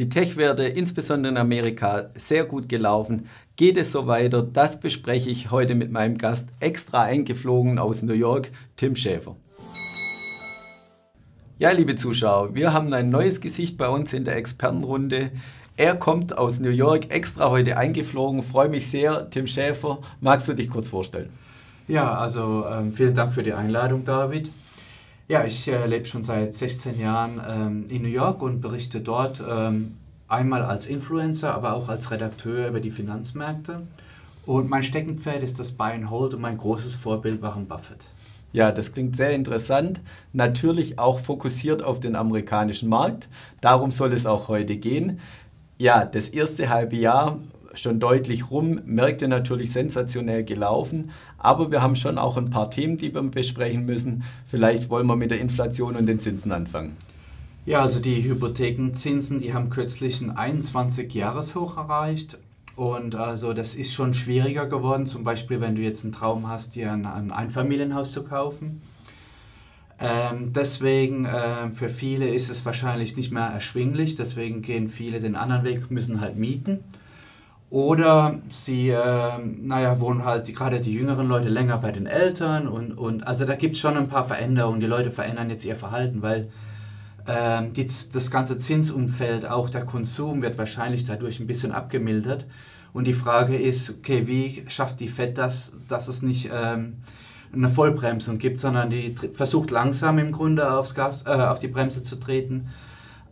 die Tech-Werte, insbesondere in Amerika, sehr gut gelaufen. Geht es so weiter? Das bespreche ich heute mit meinem Gast, extra eingeflogen aus New York, Tim Schäfer. Ja, liebe Zuschauer, wir haben ein neues Gesicht bei uns in der Expertenrunde. Er kommt aus New York, extra heute eingeflogen. Freue mich sehr, Tim Schäfer. Magst du dich kurz vorstellen? Ja, also vielen Dank für die Einladung, David. Ja, ich lebe schon seit 16 Jahren in New York und berichte dort einmal als Influencer, aber auch als Redakteur über die Finanzmärkte. Und mein Steckenpferd ist das Buy and Hold und mein großes Vorbild Warren Buffett. Ja, das klingt sehr interessant. Natürlich auch fokussiert auf den amerikanischen Markt. Darum soll es auch heute gehen. Ja, das erste halbe Jahr schon deutlich rum, Märkte natürlich sensationell gelaufen, aber wir haben schon auch ein paar Themen, die wir besprechen müssen. Vielleicht wollen wir mit der Inflation und den Zinsen anfangen. Ja, also die Hypothekenzinsen, die haben kürzlich einen 21-Jahres-Hoch erreicht und also das ist schon schwieriger geworden, zum Beispiel wenn du jetzt einen Traum hast, dir ein Einfamilienhaus zu kaufen. Deswegen, für viele ist es wahrscheinlich nicht mehr erschwinglich, deswegen gehen viele den anderen Weg, müssen halt mieten. Oder sie, wohnen halt gerade die jüngeren Leute länger bei den Eltern und also da gibt es schon ein paar Veränderungen. Die Leute verändern jetzt ihr Verhalten, weil das ganze Zinsumfeld, auch der Konsum wird wahrscheinlich dadurch ein bisschen abgemildert. Und die Frage ist, okay, wie schafft die FED das, dass es nicht eine Vollbremsung gibt, sondern die versucht langsam im Grunde auf die Bremse zu treten.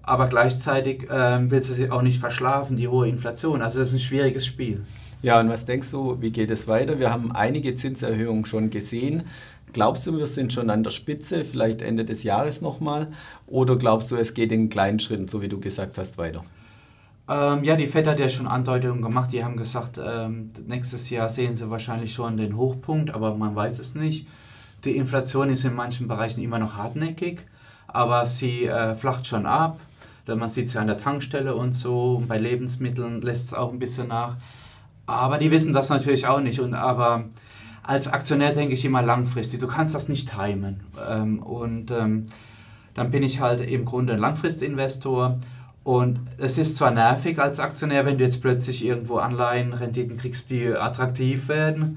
Aber gleichzeitig will sie auch nicht verschlafen, die hohe Inflation. Also das ist ein schwieriges Spiel. Ja, und was denkst du, wie geht es weiter? Wir haben einige Zinserhöhungen schon gesehen. Glaubst du, wir sind schon an der Spitze, vielleicht Ende des Jahres nochmal? Oder glaubst du, es geht in kleinen Schritten, so wie du gesagt hast, weiter? Ja, die FED hat ja schon Andeutungen gemacht. Die haben gesagt, nächstes Jahr sehen sie wahrscheinlich schon den Hochpunkt, aber man weiß es nicht. Die Inflation ist in manchen Bereichen immer noch hartnäckig, aber sie flacht schon ab. Man sieht es ja an der Tankstelle und so, und bei Lebensmitteln lässt es auch ein bisschen nach. Aber die wissen das natürlich auch nicht. Aber als Aktionär denke ich immer langfristig, du kannst das nicht timen. Dann bin ich halt im Grunde ein Langfristinvestor. Und es ist zwar nervig als Aktionär, wenn du jetzt plötzlich irgendwo Anleihenrenditen kriegst, die attraktiv werden.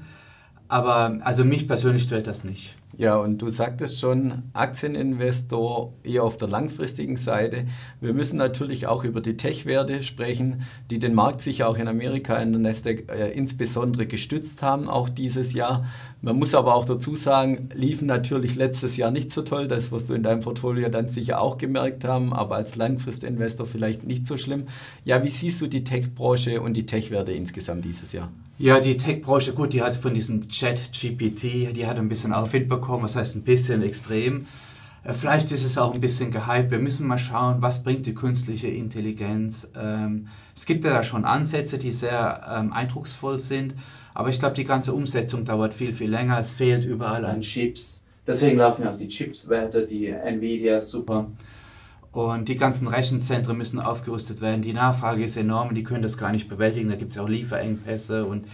Aber also mich persönlich stört das nicht. Ja, und du sagtest schon, Aktieninvestor eher auf der langfristigen Seite. Wir müssen natürlich auch über die Tech-Werte sprechen, die den Markt sicher auch in Amerika in der Nasdaq insbesondere gestützt haben, auch dieses Jahr. Man muss aber auch dazu sagen, liefen natürlich letztes Jahr nicht so toll. Das, was du in deinem Portfolio dann sicher auch gemerkt haben, aber als Langfristinvestor vielleicht nicht so schlimm. Ja, wie siehst du die Tech-Branche und die Tech-Werte insgesamt dieses Jahr? Ja, die Tech-Branche, gut, die hat von diesem ChatGPT, die hat ein bisschen Aufwind bekommen, das heißt ein bisschen extrem. Vielleicht ist es auch ein bisschen gehypt. Wir müssen mal schauen, was bringt die künstliche Intelligenz. Es gibt ja da schon Ansätze, die sehr eindrucksvoll sind, aber ich glaube, die ganze Umsetzung dauert viel, viel länger. Es fehlt überall an Chips. Deswegen laufen ja auch die Chips-Werte, die Nvidia, super. Und die ganzen Rechenzentren müssen aufgerüstet werden. Die Nachfrage ist enorm, die können das gar nicht bewältigen. Da gibt es ja auch Lieferengpässe und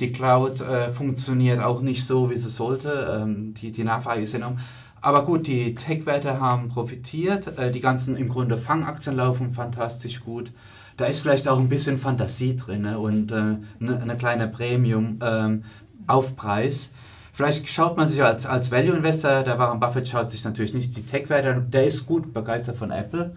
die Cloud funktioniert auch nicht so, wie sie sollte. Die Nachfrage ist enorm. Aber gut, die Tech-Werte haben profitiert. Die ganzen im Grunde Fangaktien laufen fantastisch gut. Da ist vielleicht auch ein bisschen Fantasie drin, ne? Und eine kleine Premium-Aufpreis. Vielleicht schaut man sich als Value-Investor, der Warren Buffett schaut sich natürlich nicht die Tech-Werte an, der ist gut begeistert von Apple,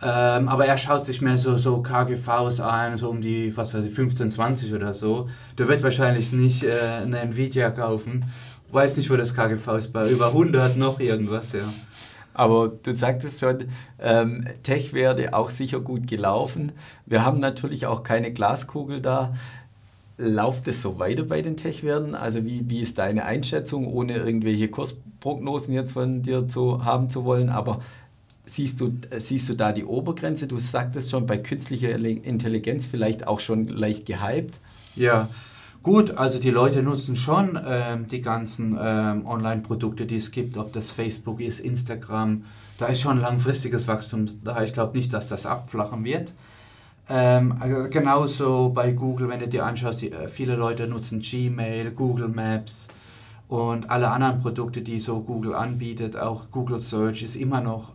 aber er schaut sich mehr so KGVs an, so um die, was weiß ich, 15, 20 oder so. Der wird wahrscheinlich nicht eine Nvidia kaufen, weiß nicht, wo das KGV ist, bei über 100 noch irgendwas, ja. Aber du sagtest schon, Tech-Werte auch sicher gut gelaufen. Wir haben natürlich auch keine Glaskugel da. Läuft es so weiter bei den Tech-Werten? Also wie ist deine Einschätzung, ohne irgendwelche Kursprognosen jetzt von dir haben zu wollen? Aber siehst du da die Obergrenze? Du sagtest schon, bei künstlicher Intelligenz vielleicht auch schon leicht gehypt. Ja, gut, also die Leute nutzen schon die ganzen Online-Produkte, die es gibt, ob das Facebook ist, Instagram. Da ist schon langfristiges Wachstum da. Ich glaube nicht, dass das abflachen wird. Also genauso bei Google, wenn du dir anschaust, viele Leute nutzen Gmail, Google Maps und alle anderen Produkte, die so Google anbietet. Auch Google Search ist immer noch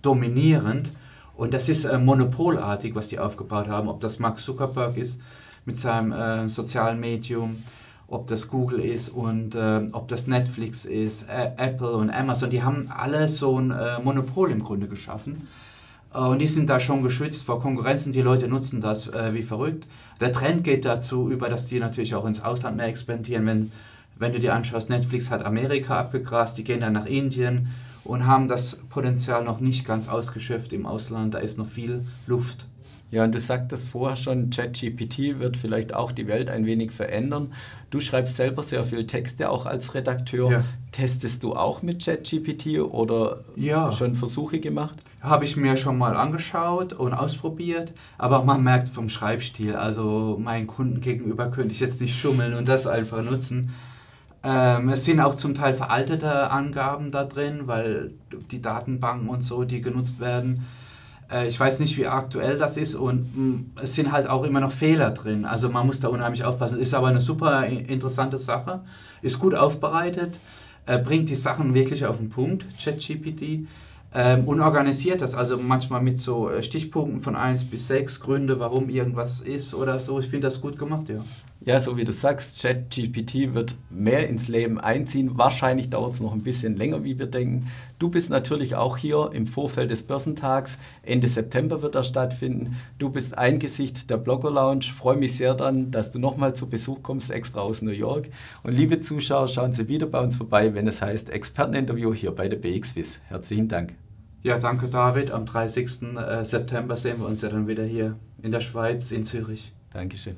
dominierend Und das ist monopolartig, was die aufgebaut haben. Ob das Mark Zuckerberg ist mit seinem sozialen Medium, ob das Google ist und ob das Netflix ist, Apple und Amazon, die haben alle so ein Monopol im Grunde geschaffen. Und die sind da schon geschützt vor Konkurrenz und die Leute nutzen das wie verrückt. Der Trend geht dazu über, dass die natürlich auch ins Ausland mehr expandieren. Wenn du dir anschaust, Netflix hat Amerika abgegrast, die gehen dann nach Indien und haben das Potenzial noch nicht ganz ausgeschöpft im Ausland. Da ist noch viel Luft. Ja, und du sagtest vorher schon, ChatGPT wird vielleicht auch die Welt ein wenig verändern. Du schreibst selber sehr viel Texte, auch als Redakteur. Ja. Testest du auch mit ChatGPT oder schon Versuche gemacht? Habe ich mir schon mal angeschaut und ausprobiert, aber man merkt vom Schreibstil, also meinen Kunden gegenüber könnte ich jetzt nicht schummeln und das einfach nutzen. Es sind auch zum Teil veraltete Angaben da drin, weil die Datenbanken und so, die genutzt werden, ich weiß nicht, wie aktuell das ist und es sind halt auch immer noch Fehler drin. Also man muss da unheimlich aufpassen. Ist aber eine super interessante Sache, ist gut aufbereitet, bringt die Sachen wirklich auf den Punkt, ChatGPT, und organisiert das. Also manchmal mit so Stichpunkten von 1 bis 6, Gründe, warum irgendwas ist oder so. Ich finde das gut gemacht, ja. Ja, so wie du sagst, ChatGPT wird mehr ins Leben einziehen. Wahrscheinlich dauert es noch ein bisschen länger, wie wir denken. Du bist natürlich auch hier im Vorfeld des Börsentags. Ende September wird er stattfinden. Du bist ein Gesicht der Blogger Lounge. Ich freue mich sehr dann, dass du nochmal zu Besuch kommst, extra aus New York. Und liebe Zuschauer, schauen Sie wieder bei uns vorbei, wenn es heißt Experteninterview hier bei der BX Swiss. Herzlichen Dank. Ja, danke David. Am 30. September sehen wir uns ja dann wieder hier in der Schweiz, in Zürich. Dankeschön.